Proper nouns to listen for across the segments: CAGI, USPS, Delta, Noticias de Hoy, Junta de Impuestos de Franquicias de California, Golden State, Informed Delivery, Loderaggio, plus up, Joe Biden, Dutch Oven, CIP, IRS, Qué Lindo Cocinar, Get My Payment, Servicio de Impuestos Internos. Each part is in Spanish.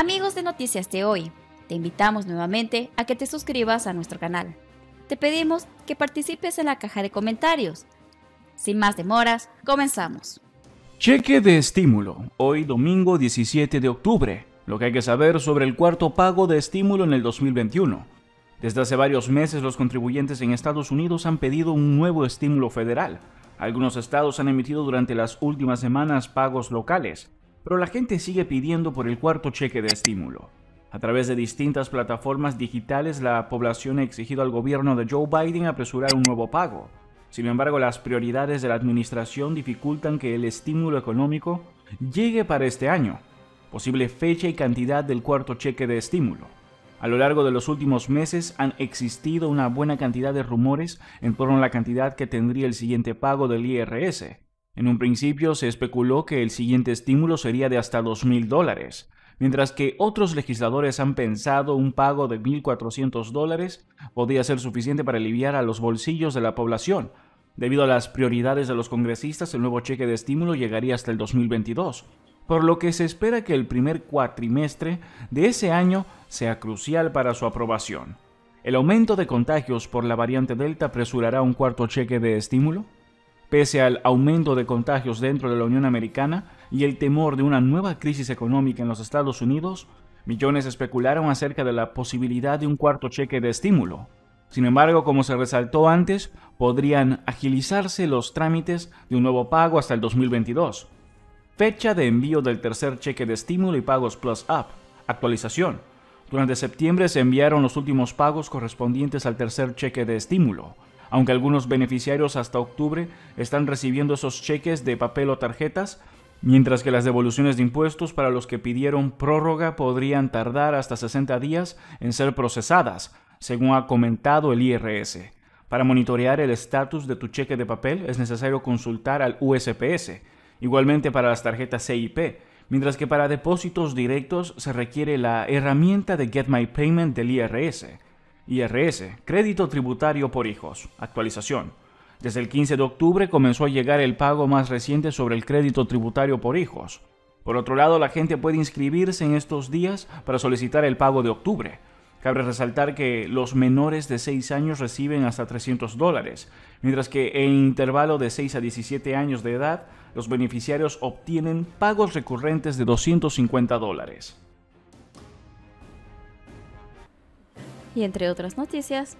Amigos de Noticias de Hoy, te invitamos nuevamente a que te suscribas a nuestro canal. Te pedimos que participes en la caja de comentarios. Sin más demoras, comenzamos. Cheque de estímulo, hoy domingo 17 de octubre, lo que hay que saber sobre el cuarto pago de estímulo en el 2021. Desde hace varios meses los contribuyentes en Estados Unidos han pedido un nuevo estímulo federal. Algunos estados han emitido durante las últimas semanas pagos locales, pero la gente sigue pidiendo por el cuarto cheque de estímulo. A través de distintas plataformas digitales, la población ha exigido al gobierno de Joe Biden apresurar un nuevo pago. Sin embargo, las prioridades de la administración dificultan que el estímulo económico llegue para este año. Posible fecha y cantidad del cuarto cheque de estímulo. A lo largo de los últimos meses han existido una buena cantidad de rumores en torno a la cantidad que tendría el siguiente pago del IRS. En un principio se especuló que el siguiente estímulo sería de hasta $2,000. Mientras que otros legisladores han pensado un pago de $1,400 podría ser suficiente para aliviar a los bolsillos de la población. Debido a las prioridades de los congresistas, el nuevo cheque de estímulo llegaría hasta el 2022, por lo que se espera que el primer cuatrimestre de ese año sea crucial para su aprobación. ¿El aumento de contagios por la variante Delta apresurará un cuarto cheque de estímulo? Pese al aumento de contagios dentro de la Unión Americana y el temor de una nueva crisis económica en los Estados Unidos, millones especularon acerca de la posibilidad de un cuarto cheque de estímulo. Sin embargo, como se resaltó antes, podrían agilizarse los trámites de un nuevo pago hasta el 2022. Fecha de envío del tercer cheque de estímulo y pagos Plus Up. Actualización. Durante septiembre se enviaron los últimos pagos correspondientes al tercer cheque de estímulo. Aunque algunos beneficiarios hasta octubre están recibiendo esos cheques de papel o tarjetas, mientras que las devoluciones de impuestos para los que pidieron prórroga podrían tardar hasta 60 días en ser procesadas, según ha comentado el IRS. Para monitorear el estatus de tu cheque de papel es necesario consultar al USPS, igualmente para las tarjetas CIP, mientras que para depósitos directos se requiere la herramienta de Get My Payment del IRS. Crédito Tributario por Hijos. Actualización. Desde el 15 de octubre comenzó a llegar el pago más reciente sobre el crédito tributario por hijos. Por otro lado, la gente puede inscribirse en estos días para solicitar el pago de octubre. Cabe resaltar que los menores de 6 años reciben hasta $300, mientras que en intervalo de 6 a 17 años de edad, los beneficiarios obtienen pagos recurrentes de $250. Y entre otras noticias,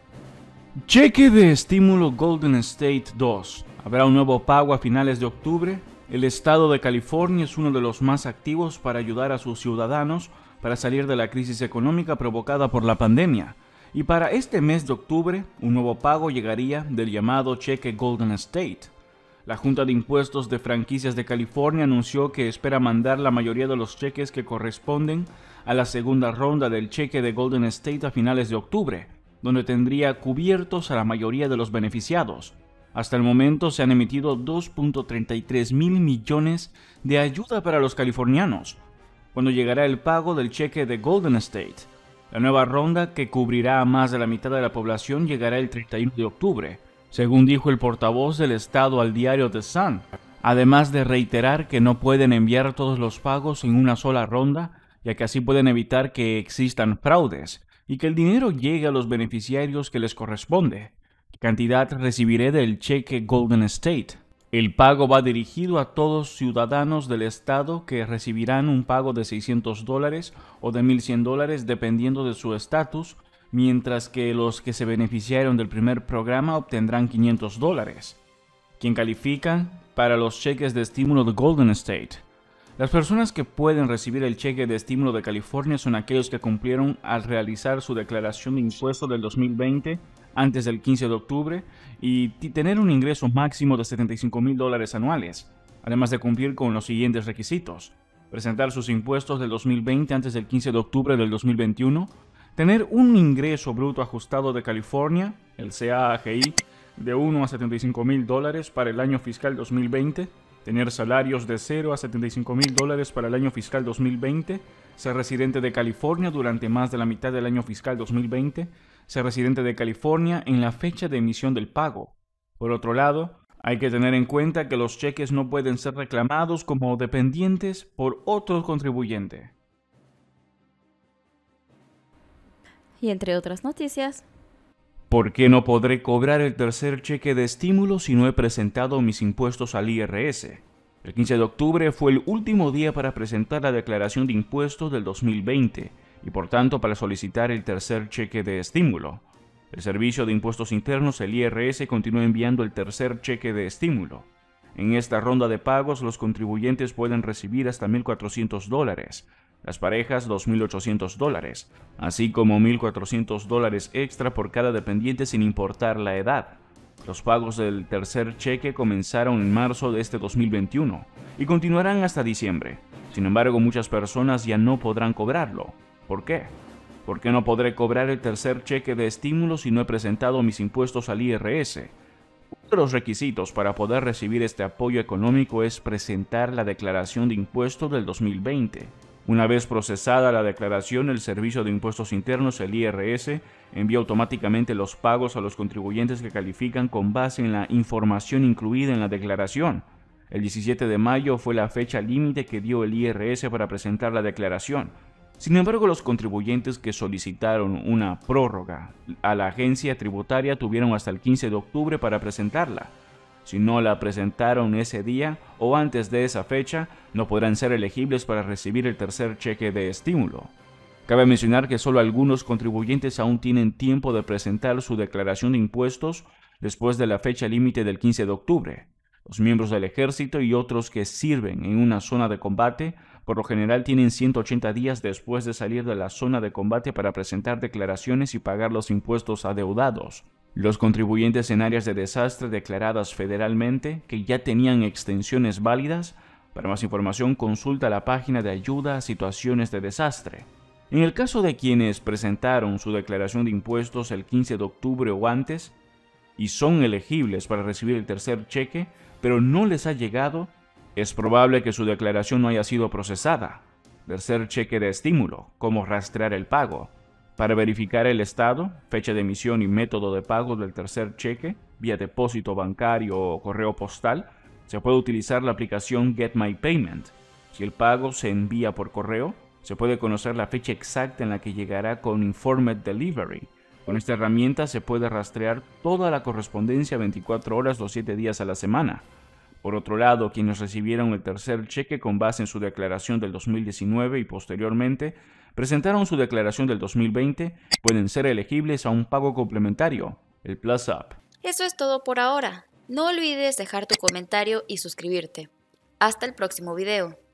cheque de estímulo Golden State 2. Habrá un nuevo pago a finales de octubre. El estado de California es uno de los más activos para ayudar a sus ciudadanos para salir de la crisis económica provocada por la pandemia. Y para este mes de octubre, un nuevo pago llegaría del llamado cheque Golden State. La Junta de Impuestos de Franquicias de California anunció que espera mandar la mayoría de los cheques que corresponden a la segunda ronda del cheque de Golden State a finales de octubre, donde tendría cubiertos a la mayoría de los beneficiados. Hasta el momento se han emitido 2.33 mil millones de ayuda para los californianos, cuando llegará el pago del cheque de Golden State. La nueva ronda, que cubrirá a más de la mitad de la población, llegará el 31 de octubre. Según dijo el portavoz del estado al diario The Sun, además de reiterar que no pueden enviar todos los pagos en una sola ronda, ya que así pueden evitar que existan fraudes y que el dinero llegue a los beneficiarios que les corresponde. ¿Qué cantidad recibiré del cheque Golden State? El pago va dirigido a todos ciudadanos del estado que recibirán un pago de $600 o de $1,100 dependiendo de su estatus, mientras que los que se beneficiaron del primer programa obtendrán $500. ¿Quién califica para los cheques de estímulo de Golden State? Las personas que pueden recibir el cheque de estímulo de California son aquellos que cumplieron al realizar su declaración de impuestos del 2020 antes del 15 de octubre y tener un ingreso máximo de $75,000 anuales, además de cumplir con los siguientes requisitos: presentar sus impuestos del 2020 antes del 15 de octubre del 2021, tener un ingreso bruto ajustado de California, el CAGI, de $1,000 a $75,000 para el año fiscal 2020, tener salarios de $0 a $75,000 para el año fiscal 2020, ser residente de California durante más de la mitad del año fiscal 2020, ser residente de California en la fecha de emisión del pago. Por otro lado, hay que tener en cuenta que los cheques no pueden ser reclamados como dependientes por otro contribuyente. Y entre otras noticias... ¿Por qué no podré cobrar el tercer cheque de estímulo si no he presentado mis impuestos al IRS? El 15 de octubre fue el último día para presentar la declaración de impuestos del 2020 y por tanto para solicitar el tercer cheque de estímulo. El Servicio de Impuestos Internos, el IRS, continúa enviando el tercer cheque de estímulo. En esta ronda de pagos, los contribuyentes pueden recibir hasta $1,400, las parejas $2,800, así como $1,400 extra por cada dependiente sin importar la edad. Los pagos del tercer cheque comenzaron en marzo de este 2021 y continuarán hasta diciembre. Sin embargo, muchas personas ya no podrán cobrarlo. ¿Por qué? ¿Por qué no podré cobrar el tercer cheque de estímulo si no he presentado mis impuestos al IRS? Uno de los requisitos para poder recibir este apoyo económico es presentar la declaración de impuestos del 2020. Una vez procesada la declaración, el Servicio de Impuestos Internos, el IRS, envía automáticamente los pagos a los contribuyentes que califican con base en la información incluida en la declaración. El 17 de mayo fue la fecha límite que dio el IRS para presentar la declaración. Sin embargo, los contribuyentes que solicitaron una prórroga a la agencia tributaria tuvieron hasta el 15 de octubre para presentarla. Si no la presentaron ese día o antes de esa fecha, no podrán ser elegibles para recibir el tercer cheque de estímulo. Cabe mencionar que solo algunos contribuyentes aún tienen tiempo de presentar su declaración de impuestos después de la fecha límite del 15 de octubre. Los miembros del ejército y otros que sirven en una zona de combate, por lo general tienen 180 días después de salir de la zona de combate para presentar declaraciones y pagar los impuestos adeudados. Los contribuyentes en áreas de desastre declaradas federalmente que ya tenían extensiones válidas, para más información consulta la página de ayuda a situaciones de desastre. En el caso de quienes presentaron su declaración de impuestos el 15 de octubre o antes y son elegibles para recibir el tercer cheque, pero no les ha llegado, es probable que su declaración no haya sido procesada. Tercer cheque de estímulo, cómo rastrear el pago. Para verificar el estado, fecha de emisión y método de pago del tercer cheque, vía depósito bancario o correo postal, se puede utilizar la aplicación Get My Payment. Si el pago se envía por correo, se puede conocer la fecha exacta en la que llegará con Informed Delivery. Con esta herramienta se puede rastrear toda la correspondencia 24 horas los 7 días a la semana. Por otro lado, quienes recibieron el tercer cheque con base en su declaración del 2019 y posteriormente presentaron su declaración del 2020, pueden ser elegibles a un pago complementario, el Plus Up. Eso es todo por ahora. No olvides dejar tu comentario y suscribirte. Hasta el próximo video.